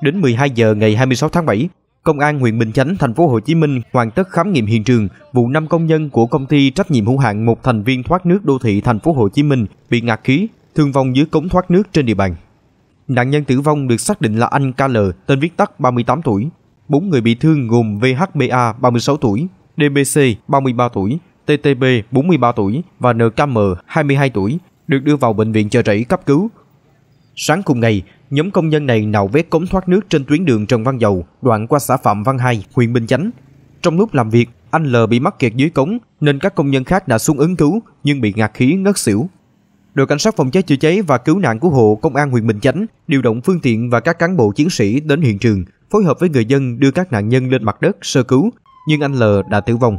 Đến 12 giờ ngày 26 tháng 7, Công an huyện Bình Chánh, thành phố Hồ Chí Minh hoàn tất khám nghiệm hiện trường vụ 5 công nhân của công ty trách nhiệm hữu hạn một thành viên thoát nước đô thị thành phố Hồ Chí Minh bị ngạt khí, thương vong dưới cống thoát nước trên địa bàn. Nạn nhân tử vong được xác định là anh KL, tên viết tắt 38 tuổi. 4 người bị thương gồm VHBA 36 tuổi, DBC 33 tuổi, TTB 43 tuổi và NKM 22 tuổi được đưa vào bệnh viện Chợ Rẫy cấp cứu. Sáng cùng ngày, nhóm công nhân này nạo vét cống thoát nước trên tuyến đường Trần Văn Giàu, đoạn qua xã Phạm Văn Hai, huyện Bình Chánh. Trong lúc làm việc, anh L bị mắc kẹt dưới cống nên các công nhân khác đã xuống ứng cứu nhưng bị ngạt khí ngất xỉu. Đội cảnh sát phòng cháy chữa cháy và cứu nạn cứu hộ Công an huyện Bình Chánh điều động phương tiện và các cán bộ chiến sĩ đến hiện trường, phối hợp với người dân đưa các nạn nhân lên mặt đất sơ cứu, nhưng anh L đã tử vong.